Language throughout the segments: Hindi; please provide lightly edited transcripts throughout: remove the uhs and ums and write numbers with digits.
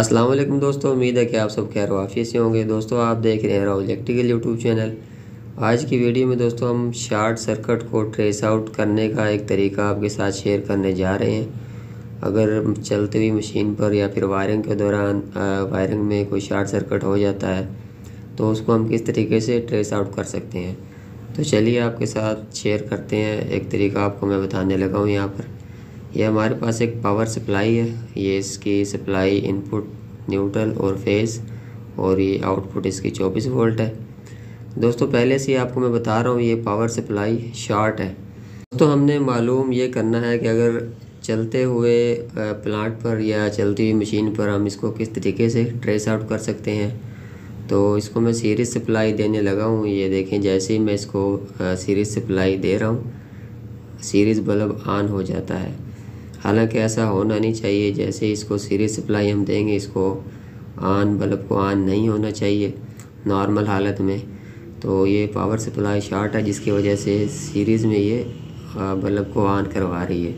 अस्सलाम वालेकुम दोस्तों, उम्मीद है कि आप सब खैर आफियत से होंगे। दोस्तों आप देख रहे हैं राव इलेक्ट्रिकल यूट्यूब चैनल। आज की वीडियो में दोस्तों हम शॉर्ट सर्किट को ट्रेस आउट करने का एक तरीका आपके साथ शेयर करने जा रहे हैं। अगर चलती हुई मशीन पर या फिर वायरिंग के दौरान वायरिंग में कोई शॉर्ट सर्किट हो जाता है तो उसको हम किस तरीके से ट्रेस आउट कर सकते हैं। तो चलिए आपके साथ शेयर करते हैं। एक तरीका आपको मैं बताने लगा हूँ। यहाँ पर ये हमारे पास एक पावर सप्लाई है, ये इसकी सप्लाई इनपुट न्यूट्रल और फेज़, और ये आउटपुट इसकी 24 वोल्ट है। दोस्तों पहले से आपको मैं बता रहा हूँ ये पावर सप्लाई शॉर्ट है। दोस्तों हमने मालूम ये करना है कि अगर चलते हुए प्लांट पर या चलती हुई मशीन पर हम इसको किस तरीके से ट्रेस आउट कर सकते हैं। तो इसको मैं सीरीज़ सप्लाई देने लगा हूँ। ये देखें, जैसे ही मैं इसको सीरीज़ सप्लाई दे रहा हूँ सीरीज़ बल्ब ऑन हो जाता है। हालांकि ऐसा होना नहीं चाहिए। जैसे इसको सीरीज सप्लाई हम देंगे इसको ऑन, बल्ब को ऑन नहीं होना चाहिए नॉर्मल हालत में। तो ये पावर सप्लाई शॉर्ट है जिसकी वजह से सीरीज़ में ये बल्ब को ऑन करवा रही है।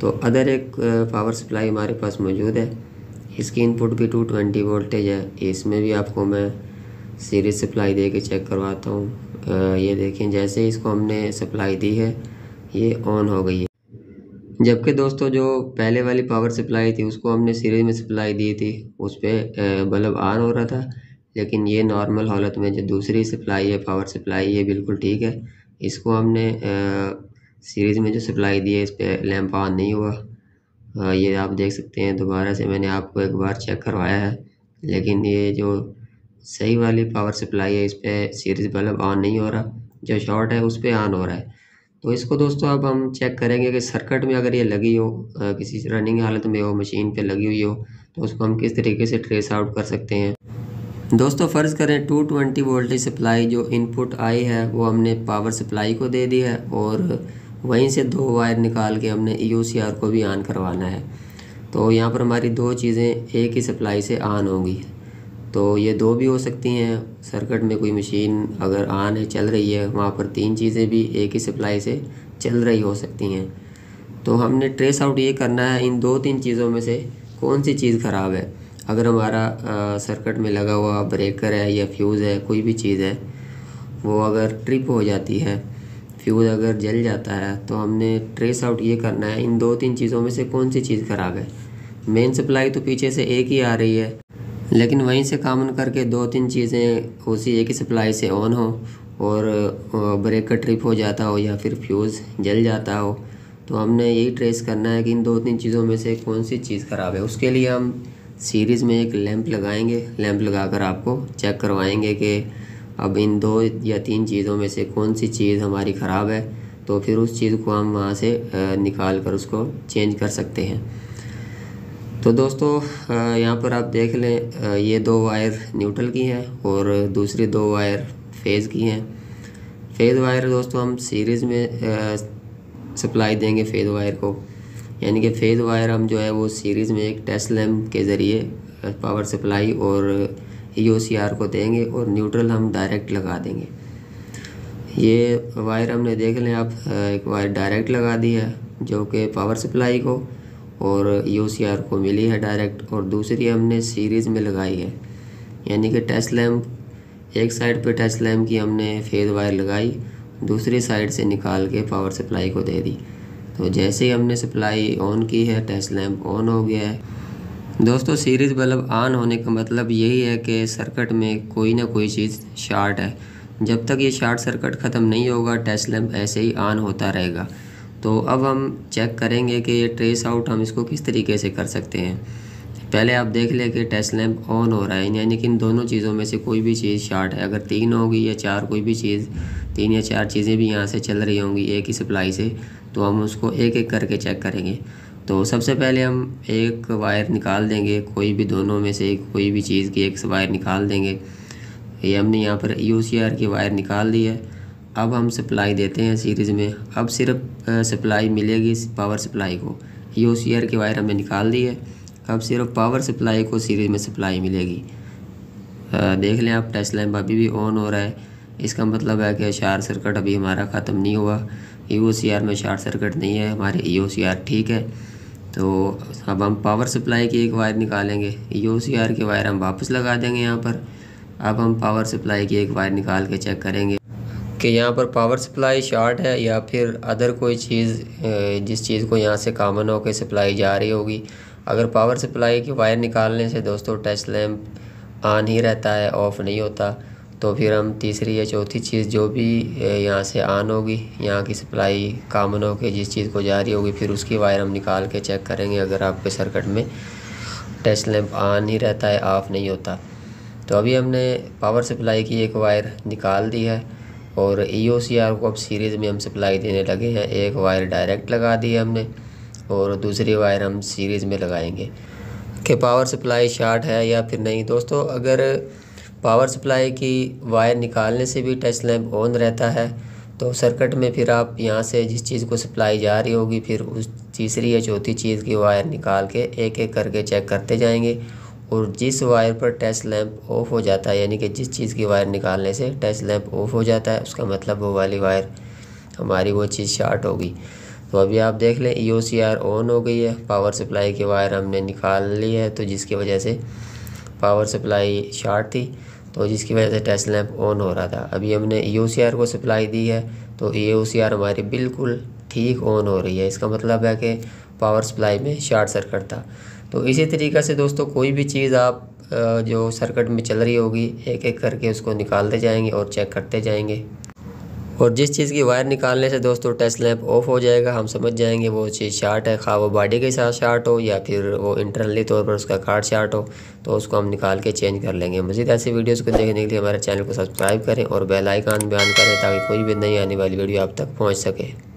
तो अदर एक पावर सप्लाई हमारे पास मौजूद है, इसकी इनपुट भी 220 वोल्टेज है। इसमें भी आपको मैं सीरीज़ सप्लाई दे के चेक करवाता हूँ। ये देखें, जैसे ही इसको हमने सप्लाई दी है ये ऑन हो गई है। जबकि दोस्तों जो पहले वाली पावर सप्लाई थी उसको हमने सीरीज में सप्लाई दी थी, उस पर बल्ब ऑन हो रहा था। लेकिन ये नॉर्मल हालत में जो दूसरी सप्लाई है पावर सप्लाई ये बिल्कुल ठीक है। इसको हमने सीरीज़ में जो सप्लाई दी है इस पर लैंप ऑन नहीं हुआ। ये आप देख सकते हैं, दोबारा से मैंने आपको एक बार चेक करवाया है। लेकिन ये जो सही वाली पावर सप्लाई है इस पर सीरीज़ बल्ब ऑन नहीं हो रहा, जो शॉर्ट है उस पर ऑन हो रहा है। तो इसको दोस्तों अब हम चेक करेंगे कि सर्किट में अगर ये लगी हो, किसी रनिंग हालत में हो, मशीन पे लगी हुई हो, तो उसको हम किस तरीके से ट्रेस आउट कर सकते हैं। दोस्तों फ़र्ज़ करें 220 वोल्टेज सप्लाई जो इनपुट आई है वो हमने पावर सप्लाई को दे दी है, और वहीं से दो वायर निकाल के हमने EOCR को भी ऑन करवाना है। तो यहाँ पर हमारी दो चीज़ें एक ही सप्लाई से ऑन होंगी। तो ये दो भी हो सकती हैं। सर्किट में कोई मशीन अगर ऑन है चल रही है, वहाँ पर तीन चीज़ें भी एक ही सप्लाई से चल रही हो सकती हैं। तो हमने ट्रेस आउट ये करना है इन दो तीन चीज़ों में से कौन सी चीज़ ख़राब है। अगर हमारा सर्किट में लगा हुआ ब्रेकर है या फ्यूज़ है, कोई भी चीज़ है, वो अगर ट्रिप हो जाती है, फ्यूज़ अगर जल जाता है, तो हमने ट्रेस आउट ये करना है इन दो तीन चीज़ों में से कौन सी चीज़ ख़राब है। मेन सप्लाई तो पीछे से एक ही आ रही है, लेकिन वहीं से कामन करके दो तीन चीज़ें उसी एक ही सप्लाई से ऑन हो, और ब्रेकर ट्रिप हो जाता हो या फिर फ्यूज़ जल जाता हो। तो हमने यही ट्रेस करना है कि इन दो तीन चीज़ों में से कौन सी चीज़ ख़राब है। उसके लिए हम सीरीज़ में एक लैंप लगाएंगे, लैंप लगाकर आपको चेक करवाएंगे कि अब इन दो या तीन चीज़ों में से कौन सी चीज़ हमारी ख़राब है। तो फिर उस चीज़ को हम वहाँ से निकाल कर उसको चेंज कर सकते हैं। तो दोस्तों यहाँ पर आप देख लें, ये दो वायर न्यूट्रल की हैं और दूसरी दो वायर फेज़ की हैं। फेज़ वायर दोस्तों हम सीरीज़ में सप्लाई देंगे फेज़ वायर को, यानी कि फेज़ वायर हम जो है वो सीरीज़ में एक टेस्ट लैम्प के ज़रिए पावर सप्लाई और EOCR को देंगे, और न्यूट्रल हम डायरेक्ट लगा देंगे। ये वायर हमने देख लें आप, एक वायर डायरेक्ट लगा दी है जो कि पावर सप्लाई को और EOCR को मिली है डायरेक्ट, और दूसरी हमने सीरीज़ में लगाई है। यानी कि टेस्ट लैम्प एक साइड पे टेस्ट लैम्प की हमने फेज़ वायर लगाई, दूसरी साइड से निकाल के पावर सप्लाई को दे दी। तो जैसे ही हमने सप्लाई ऑन की है टेस्ट लैम्प ऑन हो गया है। दोस्तों सीरीज़ बल्ब ऑन होने का मतलब यही है कि सर्किट में कोई ना कोई चीज़ शॉर्ट है। जब तक ये शॉर्ट सर्किट ख़त्म नहीं होगा टेस्ट लैम्प ऐसे ही ऑन होता रहेगा। तो अब हम चेक करेंगे कि ये ट्रेस आउट हम इसको किस तरीके से कर सकते हैं। पहले आप देख लें कि टेस्ट लैम्प ऑन हो रहा है, यानी कि इन दोनों चीज़ों में से कोई भी चीज़ शॉर्ट है। अगर तीन होगी या चार, कोई भी चीज़, तीन या चार चीज़ें भी यहाँ से चल रही होंगी एक ही सप्लाई से, तो हम उसको एक एक करके चेक करेंगे। तो सबसे पहले हम एक वायर निकाल देंगे, कोई भी दोनों में से कोई भी चीज़ की एक वायर निकाल देंगे। ये हमने यहाँ पर EOCR की वायर निकाल दी है। अब हम सप्लाई देते हैं सीरीज़ में। अब सिर्फ सप्लाई मिलेगी पावर सप्लाई को, EOCR की वायर हमने निकाल दी है। अब सिर्फ पावर सप्लाई को सीरीज़ में सप्लाई मिलेगी। देख लें आप, टेस्ट लैम्प अभी भी ऑन हो रहा है। इसका मतलब है कि शॉर्ट सर्किट अभी हमारा ख़त्म नहीं हुआ। EOCR में शॉर्ट सर्किट नहीं है, हमारे EOCR ठीक है। तो अब हम पावर सप्लाई की एक वायर निकालेंगे, EOCR के वायर हम वापस लगा देंगे यहाँ पर। अब हम पावर सप्लाई की एक वायर निकाल के चेक करेंगे कि यहाँ पर पावर सप्लाई शॉर्ट है या फिर अदर कोई चीज़, जिस चीज़ को यहाँ से कामन होकर सप्लाई जा रही होगी। अगर पावर सप्लाई की वायर निकालने से दोस्तों टच लैम्प ऑन ही रहता है, ऑफ नहीं होता, तो फिर हम तीसरी या चौथी चीज़ जो भी यहाँ से ऑन होगी, यहाँ की सप्लाई कामन होकर जिस चीज़ को जा रही होगी, फिर उसकी वायर हम निकाल के चेक करेंगे। अगर आपके सर्किट में टच लैम्प ऑन ही रहता है, ऑफ नहीं होता, तो अभी हमने पावर सप्लाई की एक वायर निकाल दी है और EOCR को अब सीरीज़ में हम सप्लाई देने लगे हैं। एक वायर डायरेक्ट लगा दी है हमने और दूसरी वायर हम सीरीज़ में लगाएंगे कि पावर सप्लाई शॉर्ट है या फिर नहीं। दोस्तों अगर पावर सप्लाई की वायर निकालने से भी टच लैम्प ऑन रहता है, तो सर्किट में फिर आप यहाँ से जिस चीज़ को सप्लाई जा रही होगी, फिर उस तीसरी या चौथी चीज़ की वायर निकाल के एक एक करके चेक करते जाएंगे। और जिस वायर पर टच लैंप ऑफ हो जाता है, यानी कि जिस चीज़ की वायर निकालने से टच लैंप ऑफ हो जाता है, उसका मतलब वो वाली वायर हमारी वो चीज़ शॉर्ट होगी। तो अभी आप देख लें, EOCR ऑन हो गई है, पावर सप्लाई की वायर हमने निकाल ली है, तो जिसकी वजह से पावर सप्लाई शॉर्ट थी, तो जिसकी वजह से टच लैंप ऑन हो रहा था। अभी हमने EOCR को सप्लाई दी है, तो EOCR हमारी बिल्कुल ठीक ऑन हो रही है, इसका मतलब है कि पावर सप्लाई में शॉर्ट सर्किट था। तो इसी तरीक़े से दोस्तों कोई भी चीज़ आप जो सर्किट में चल रही होगी, एक एक करके उसको निकालते जाएंगे और चेक करते जाएंगे। और जिस चीज़ की वायर निकालने से दोस्तों टच लैंप ऑफ हो जाएगा, हम समझ जाएंगे वो चीज़ शॉर्ट है, खा वो बॉडी के साथ शॉर्ट हो या फिर वो इंटरनली तौर पर उसका कार्ड शॉर्ट हो, तो उसको हम निकाल के चेंज कर लेंगे। मज़ीद ऐसी वीडियोज़ को देखने के लिए हमारे चैनल को सब्सक्राइब करें और बेल आइकन भी ऑन करें, ताकि कोई भी नई आने वाली वीडियो आप तक पहुँच सके।